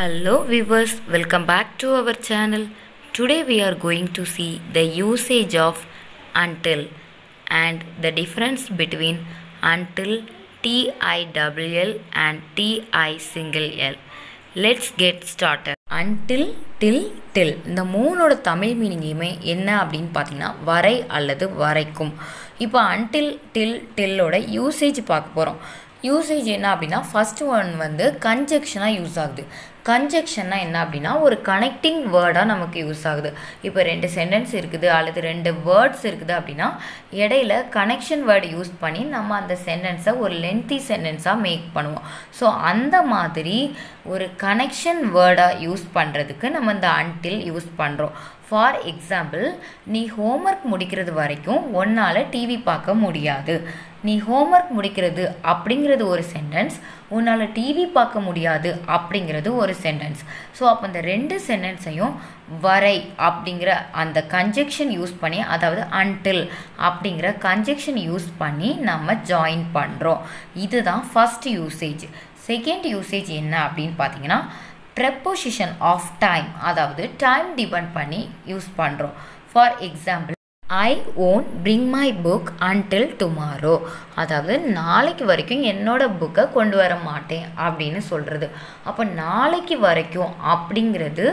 Hello viewers, welcome back to our channel. Today we are going to see the usage of until and the difference between until TILL and TI l. Let's get started. Until, till, till. இந்த மூணோட தமிழ் மீனிங்குமே என்ன அப்படின்னு பார்த்தீங்கன்னா வரை அல்லது வரைக்கும். இப்போ until, till, tillோட usage பார்க்க போகிறோம். யூசேஜ் என்ன அப்படின்னா ஃபர்ஸ்ட் ஒன் வந்து கன்ஜெக்ஷனாக யூஸ் ஆகுது. கன்ஜெக்ஷன்னா என்ன அப்படின்னா ஒரு கனெக்டிங் வேர்டாக நமக்கு யூஸ் ஆகுது. இப்போ ரெண்டு சென்டென்ஸ் இருக்குது அல்லது ரெண்டு வேர்ட்ஸ் இருக்குது அப்படின்னா இடையில கனெக்ஷன் வேர்டு யூஸ் பண்ணி நம்ம அந்த சென்டென்ஸை ஒரு லென்த்தி சென்டென்ஸாக மேக் பண்ணுவோம். ஸோ அந்த மாதிரி ஒரு கனெக்ஷன் வேர்டாக யூஸ் பண்ணுறதுக்கு நம்ம இந்த அன்டில் யூஸ் பண்ணுறோம். ஃபார் எக்ஸாம்பிள், நீ ஹோம்ஒர்க் முடிக்கிறது வரைக்கும் உன்னால் டிவி பார்க்க முடியாது. நீ ஹோம்ஒர்க் முடிக்கிறது அப்படிங்கிறது ஒரு சென்டென்ஸ், உன்னால் டிவி பார்க்க முடியாது அப்படிங்கிறது ஒரு சென்டென்ஸ். ஸோ அப்போ அந்த ரெண்டு சென்டென்ஸையும் வரை அப்படிங்கிற அந்த கன்ஜெக்ஷன் யூஸ் பண்ணி, அதாவது அன்டில் அப்படிங்கிற கன்ஜெக்ஷன் யூஸ் பண்ணி நம்ம ஜாயின் பண்ணுறோம். இதுதான் ஃபர்ஸ்ட் யூசேஜ். செகண்ட் யூசேஜ் என்ன அப்படின்னு பார்த்தீங்கன்னா ப்ரெப்போசிஷன் ஆஃப் டைம், அதாவது டைம் டிபெண்ட் பண்ணி யூஸ் பண்ணுறோம். For example, I won't bring my book until tomorrow, அதாவது நாளைக்கு வரைக்கும் என்னோடய புக்கை கொண்டு வர மாட்டேன் அப்படின்னு சொல்கிறது. அப்போ நாளைக்கு வரைக்கும் அப்படிங்கிறது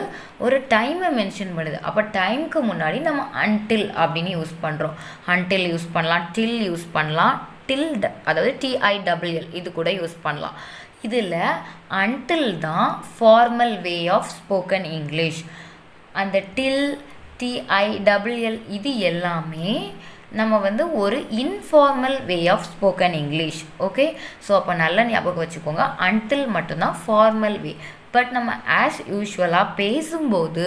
ஒரு டைமை மென்ஷன் பண்ணுது. அப்போ டைமுக்கு முன்னாடி நம்ம அன்டில் அப்படின்னு யூஸ் பண்ணுறோம். அன்டில் யூஸ் பண்ணலாம், டில் யூஸ் பண்ணலாம், டில் அதாவது TILL இது கூட யூஸ் பண்ணலாம். இதில் அன்டில் தான் formal way of spoken English. அந்த டில், TILL இது எல்லாமே நம்ம வந்து ஒரு informal way of spoken English. Okay, so அப்போ நல்லா ஞாபகம் வச்சுக்கோங்க, அன்டில் மட்டும்தான் ஃபார்மல் வே. பட் நம்ம ஆஸ் யூஷுவலாக பேசும்போது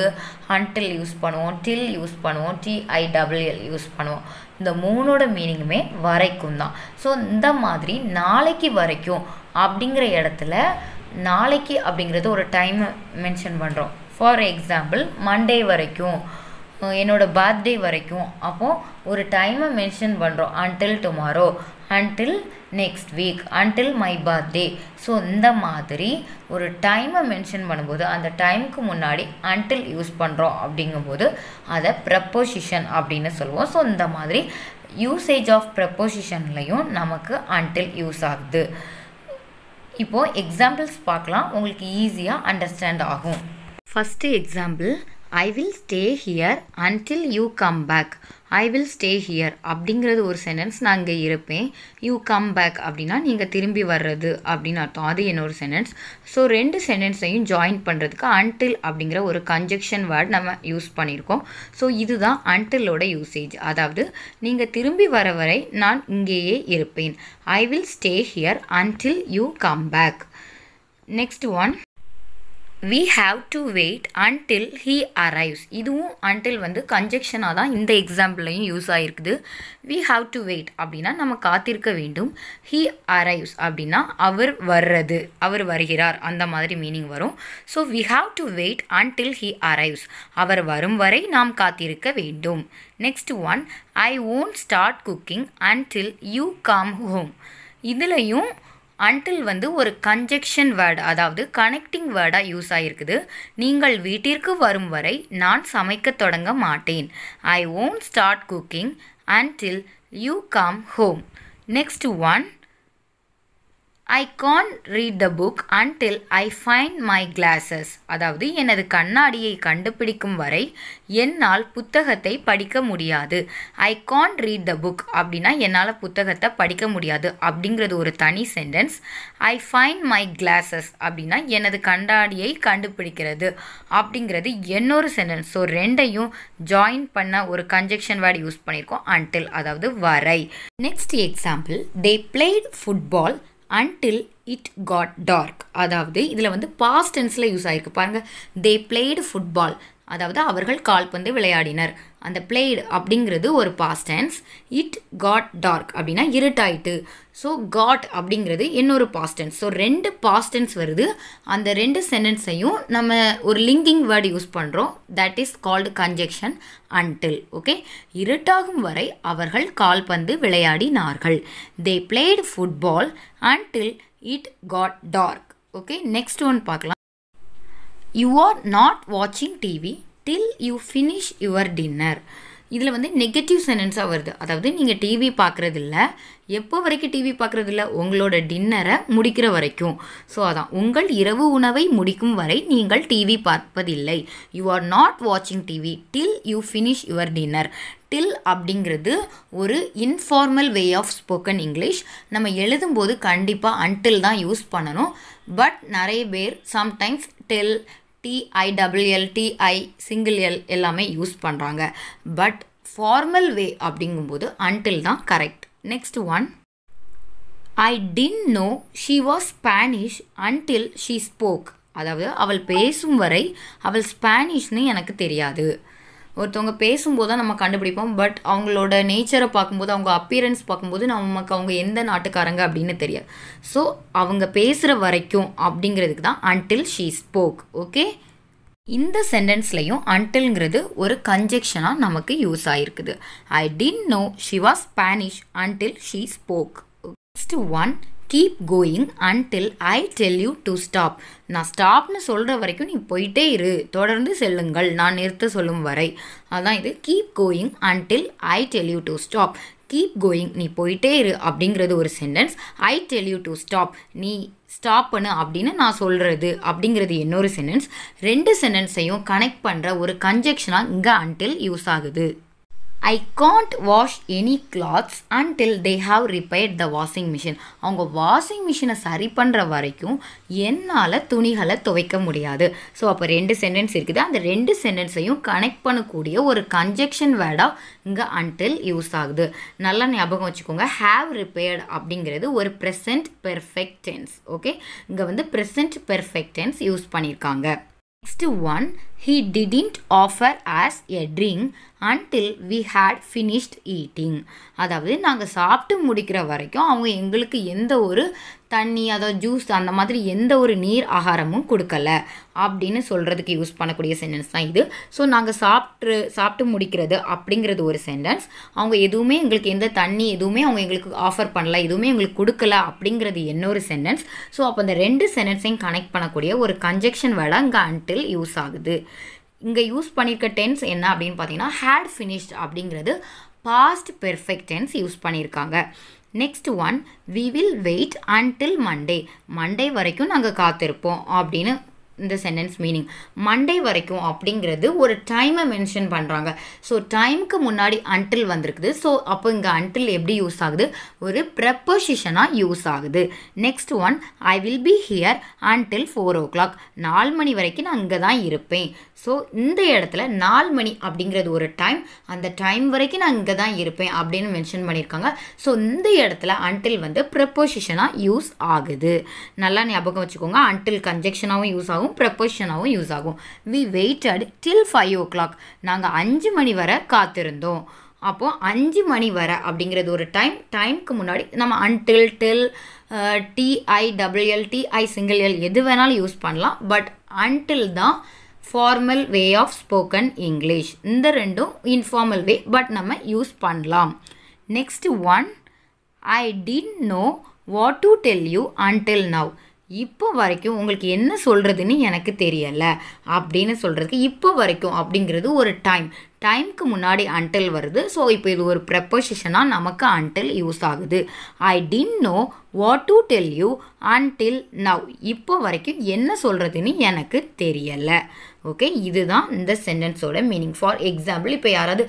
அன்டில் யூஸ் பண்ணுவோம், டில் யூஸ் பண்ணுவோம், TILL யூஸ் பண்ணுவோம். இந்த மூணோட மீனிங்குமே வரைக்கும் தான். ஸோ இந்த மாதிரி நாளைக்கு வரைக்கும் அப்படிங்கிற இடத்துல நாளைக்கு அப்படிங்கிறது ஒரு டைம் மென்ஷன் பண்ணுறோம். ஃபார் எக்ஸாம்பிள், மண்டே வரைக்கும், என்னோடய பர்த்டே வரைக்கும். அப்போது ஒரு டைமை மென்ஷன் பண்ணுறோம், until tomorrow, until next week, until my birthday. So இந்த மாதிரி ஒரு டைமை மென்ஷன் பண்ணும்போது அந்த டைமுக்கு முன்னாடி அன்டில் யூஸ் பண்ணுறோம். அப்படிங்கும்போது அதை ப்ரெப்போசிஷன் அப்படின்னு சொல்லுவோம். ஸோ இந்த மாதிரி யூசேஜ் ஆஃப் ப்ரெப்போசிஷன்லையும் நமக்கு அன்டில் யூஸ் ஆகுது. இப்போது எக்ஸாம்பிள்ஸ் பார்க்கலாம், உங்களுக்கு ஈஸியாக அண்டர்ஸ்டாண்ட் ஆகும். First example, I will stay here until you come back. I will stay here அப்படிங்கிறது ஒரு சென்டென்ஸ், நான் இங்கே இருப்பேன். யூ கம் பேக் அப்படின்னா நீங்கள் திரும்பி வர்றது அப்படின்னு அர்த்தம். அது என்னோட சென்டென்ஸ். ஸோ ரெண்டு சென்டென்ஸையும் ஜாயின் பண்ணுறதுக்கு அன்டில் அப்படிங்கிற ஒரு கன்ஜெக்ஷன் வேர்ட் நம்ம யூஸ் பண்ணியிருக்கோம். ஸோ இதுதான் அன்டிலோட யூசேஜ். அதாவது நீங்கள் திரும்பி வர வரை நான் இங்கேயே இருப்பேன். I will stay here until you come back. Next one, we have to wait until he arrives. இதுவும் அன்டில் வந்து கன்ஜெக்ஷனாக தான் இந்த எக்ஸாம்பிளையும் யூஸ் ஆகிருக்குது. we have to wait அப்படின்னா நம்ம காத்திருக்க வேண்டும். he arrives அப்படின்னா அவர் வர்றது, அவர் வருகிறார், அந்த மாதிரி மீனிங் வரும். So we have to wait until he arrives. அவர் வரும் வரை நாம் காத்திருக்க வேண்டும். Next one, I won't start cooking until you come home. இதுலையும் அன்டில் வந்து ஒரு கன்ஜெக்ஷன் வேர்டு, அதாவது கனெக்டிங் வேர்டாக யூஸ் ஆகிருக்குது. நீங்கள் வீட்டிற்கு வரும் வரை நான் சமைக்க தொடங்க மாட்டேன். ஐ won't start cooking until you come home. Next one, I can't read the book until I find my glasses. அதாவது எனது கண்ணாடியை கண்டுபிடிக்கும் வரை என்னால் புத்தகத்தை படிக்க முடியாது. I can't read the book அப்படின்னா என்னால் புத்தகத்தை படிக்க முடியாது அப்படிங்கிறது ஒரு தனி sentence. I find my glasses அப்படின்னா எனது கண்ணாடியை கண்டுபிடிக்கிறது அப்படிங்கிறது இன்னொரு சென்டென்ஸ். ஸோ ரெண்டையும் ஜாயின் பண்ண ஒரு கன்ஜெக்ஷன் வேர்டு யூஸ் பண்ணியிருக்கோம், அன்டில் அதாவது வரை. Next example, they played football until it got dark. அதாவது இதில் வந்து பாஸ்ட் டென்ஸில் யூஸ் ஆகிருக்கு பாருங்கள். they played football, அதாவது அவர்கள் கால்பந்து விளையாடினர். அந்த played அப்படிங்கிறது ஒரு past tense. it got dark அப்படின்னா இருட்டாயிட்டு. ஸோ got அப்படிங்கிறது இன்னொரு பாஸ்ட் டென்ஸ். ஸோ ரெண்டு பாஸ்ட் டென்ஸ் வருது. அந்த ரெண்டு சென்டென்ஸையும் நம்ம ஒரு லிங்கிங் வேர்டு யூஸ் பண்ணுறோம். that is called conjunction until. Okay, இருட்டாகும் வரை அவர்கள் கால்பந்து விளையாடினார்கள். they played football until it got dark. Okay, next one பார்க்கலாம். You are not watching TV till you finish your dinner. இதில் வந்து negative sentence வருது. அதாவது நீங்கள் டிவி பார்க்குறதில்ல, எப்போ வரைக்கும் டிவி பார்க்குறதில்ல, உங்களோட டின்னரை முடிக்கிற வரைக்கும். ஸோ அதான் உங்கள் இரவு உணவை முடிக்கும் வரை நீங்கள் டிவி பார்ப்பதில்லை. யூ ஆர் நாட் வாட்சிங் TV till you finish your dinner. Till அப்படிங்கிறது ஒரு informal way of spoken English. நம்ம எழுதும்போது கண்டிப்பாக அன்டில் தான் யூஸ் பண்ணணும். பட் நிறைய பேர் சம்டைம்ஸ் டில் TILL எல்லாமே யூஸ் பண்ணுறாங்க. பட் ஃபார்மல் வே அப்படிங்கும்போது அன்டில் தான் correct. Next one, I didn't know she was Spanish until she spoke. அதாவது அவள் பேசும் வரை அவள் ஸ்பானிஷ்னு எனக்கு தெரியாது. ஒருத்தவங்க பேசும்போது தான் நம்ம கண்டுபிடிப்போம். பட் அவங்களோட நேச்சரை பார்க்கும்போது, அவங்க அப்பியரன்ஸ் பார்க்கும்போது நமக்கு அவங்க எந்த நாட்டுக்காரங்க அப்படின்னு தெரியாது. ஸோ அவங்க பேசுகிற வரைக்கும் அப்படிங்கிறதுக்கு தான் அன்டில் ஷீ ஸ்போக். ஓகே, இந்த சென்டென்ஸ்லையும் அன்டில்ங்கிறது ஒரு கன்ஜெக்ஷனாக நமக்கு யூஸ் ஆகிருக்குது. I didn't know she was Spanish until she spoke. Next one, keep going until I tell you to stop. நான் ஸ்டாப்னு சொல்கிற வரைக்கும் நீ போயிட்டே இரு, தொடர்ந்து செல்லுங்கள், நான் நிறுத்த சொல்லும் வரை. அதான் இது keep going until I tell you to stop. Keep going, நீ போயிட்டே இரு அப்படிங்கிறது ஒரு sentence. I tell you to stop, நீ ஸ்டாப் பண்ணு அப்படின்னு நான் சொல்கிறது அப்படிங்கிறது இன்னொரு சென்டென்ஸ். ரெண்டு சென்டென்ஸையும் கனெக்ட் பண்ணுற ஒரு கன்ஜெக்ஷனாக இங்கே அன்டில் யூஸ் ஆகுது. I can't wash any clothes until they have repaired the washing machine. அவங்க வாஷிங் மிஷினை சரி பண்ணுற வரைக்கும் என்னால் துணிகளை துவைக்க முடியாது. ஸோ அப்போ ரெண்டு சென்டென்ஸ் இருக்குது. அந்த ரெண்டு சென்டென்ஸையும் கனெக்ட் பண்ணக்கூடிய ஒரு கன்ஜெக்ஷன் வேர்டாக இங்கே அன்டில் யூஸ் ஆகுது. நல்லா ஞாபகம் வச்சுக்கோங்க. ஹாவ் ரிப்பேர்ட் அப்படிங்கிறது ஒரு ப்ரெசன்ட் பெர்ஃபெக்ட் டென்ஸ். ஓகே, இங்கே வந்து ப்ரெசன்ட் பெர்ஃபெக்ட் டென்ஸ் யூஸ் பண்ணியிருக்காங்க. Next one, he didn't offer us a drink until we had finished eating. அதாவது நாங்கள் சாப்பிட்டு முடிக்கிற வரைக்கும் அவங்க எங்களுக்கு எந்த ஒரு தண்ணி, அதாவது ஜூஸ் அந்த மாதிரி எந்த ஒரு நீர் ஆகாரமும் கொடுக்கலை அப்படின்னு சொல்கிறதுக்கு யூஸ் பண்ணக்கூடிய சென்டென்ஸ் தான் இது. ஸோ நாங்கள் சாப்பிட்டு முடிக்கிறது அப்படிங்கிறது ஒரு சென்டென்ஸ். அவங்க எதுவுமே எங்களுக்கு எந்த தண்ணி எதுவுமே அவங்க எங்களுக்கு ஆஃபர் பண்ணலை, எதுவுமே எங்களுக்கு கொடுக்கலை அப்படிங்கிறது இன்னொரு சென்டென்ஸ். ஸோ அப்போ அந்த ரெண்டு சென்டென்ஸையும் கனெக்ட் பண்ணக்கூடிய ஒரு கன்ஜெக்ஷன் வேர்டாக இங்கே அன்டில் யூஸ் ஆகுது. இங்கே யூஸ் பண்ணியிருக்க டென்ஸ் என்ன அப்படின்னு பார்த்தீங்கன்னா, ஹேட் ஃபினிஷ்ட் அப்படிங்கிறது பாஸ்ட் பெர்ஃபெக்ட் டென்ஸ் யூஸ் பண்ணியிருக்காங்க. Next one, we will wait until Monday. Monday வரைக்கும் நாங்கள் காத்திருப்போம் அப்படின்னு இந்த சென்டென்ஸ் மீனிங். மண்டே வரைக்கும் அப்படிங்கிறது ஒரு டைமை மென்ஷன் பண்ணுறாங்க. ஸோ டைமுக்கு முன்னாடி அன்டில் வந்திருக்குது. ஸோ அப்போ இங்கே அன்டில் எப்படி யூஸ் ஆகுது, ஒரு ப்ரப்போசிஷனாக யூஸ் ஆகுது. Next one, I will be here until 4 o'clock. 4 மணி வரைக்கும் நான் இங்கே தான் இருப்பேன். ஸோ இந்த இடத்துல 4 மணி அப்படிங்கிறது ஒரு டைம், அந்த டைம் வரைக்கும் நான் இங்கே தான் இருப்பேன் அப்படின்னு மென்ஷன் பண்ணியிருக்காங்க. ஸோ இந்த இடத்துல அன்டில் வந்து ப்ரப்போசிஷனாக யூஸ் ஆகுது. நல்லா ஞாபகம் வச்சுக்கோங்க. அன்டில் கன்ஜெக்ஷனாகவும் யூஸ் ஆகும், ப்ரப்போசிஷனாகவும் யூஸ் ஆகும். We waited till 5 o'clock. நாங்கள் 5 மணி வரை காத்திருந்தோம். அப்போது 5 மணி வரை அப்படிங்கிறது ஒரு டைம், டைமுக்கு முன்னாடி நம்ம அன்டில் டில் TILL TIL எது வேணாலும் யூஸ் பண்ணலாம். பட் அன்டில் தான் formal way of spoken English. இந்த ரெண்டும் இன்ஃபார்மல் வே, பட் நம்ம யூஸ் பண்ணலாம். Next one, I didn't know what to tell you until now. இப்போ வரைக்கும் உங்களுக்கு என்ன சொல்கிறதுன்னு எனக்கு தெரியலை அப்படின்னு சொல்கிறதுக்கு இப்போ வரைக்கும் அப்படிங்கிறது ஒரு டைம், டைமுக்கு முன்னாடி அன்டில் வருது. ஸோ இப்போ இது ஒரு ப்ரப்போசிஷனாக நமக்கு அன்டில் யூஸ் ஆகுது. I didn't know what to tell you until now. இப்போ வரைக்கும் என்ன சொல்கிறதுன்னு எனக்கு தெரியலை. ஓகே, இதுதான் இந்த சென்டென்ஸோட மீனிங். ஃபார் எக்ஸாம்பிள், இப்போ யாராவது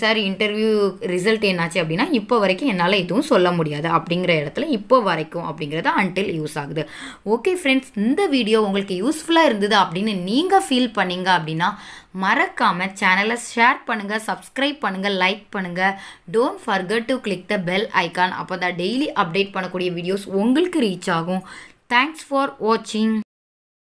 சார் இன்டர்வியூ ரிசல்ட் என்னாச்சு அப்படின்னா, இப்போ வரைக்கும் என்னால் எதுவும் சொல்ல முடியாது அப்படிங்கிற இடத்துல இப்போ வரைக்கும் அப்படிங்கிறது அன்டில் யூஸ் ஆகுது. ஓகே ஃப்ரெண்ட்ஸ், இந்த வீடியோ உங்களுக்கு யூஸ்ஃபுல்லாக இருந்தது அப்படின்னு நீங்கள் ஃபீல் பண்ணிங்க அப்படின்னா மறக்காமல் சேனலை ஷேர் பண்ணுங்கள், சப்ஸ்கிரைப் பண்ணுங்கள், லைக் பண்ணுங்கள். Don't forget to click the bell icon. அப்போ தான் டெய்லி அப்டேட் பண்ணக்கூடிய வீடியோஸ் உங்களுக்கு ரீச் ஆகும். தேங்க்ஸ் ஃபார் வாட்சிங்.